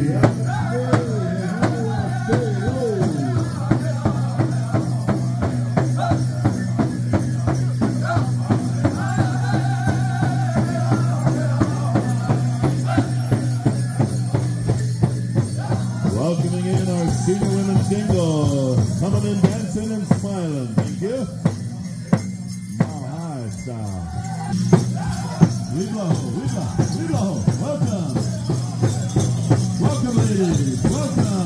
Welcoming in our senior women's single, coming in dancing and smiling. Thank you. Welcome. Welcome, ladies. Welcome.